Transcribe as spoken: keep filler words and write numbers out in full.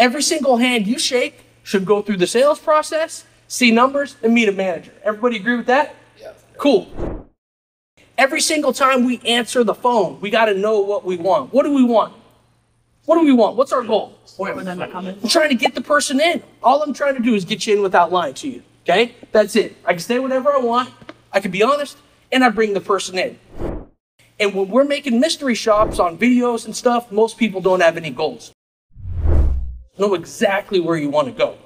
Every single hand you shake should go through the sales process, see numbers, and meet a manager. Everybody agree with that? Yeah. Cool. Every single time we answer the phone, we got to know what we want. What do we want? What do we want? What's our goal? I'm trying to get the person in. All I'm trying to do is get you in without lying to you. Okay? That's it. I can say whatever I want. I can be honest. And I bring the person in. And when we're making mystery shops on videos and stuff, most people don't have any goals. Know exactly where you want to go.